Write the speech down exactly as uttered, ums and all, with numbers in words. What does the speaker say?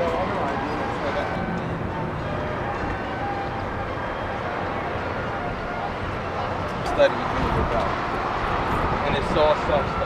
Study you can do about. And it saw stuff.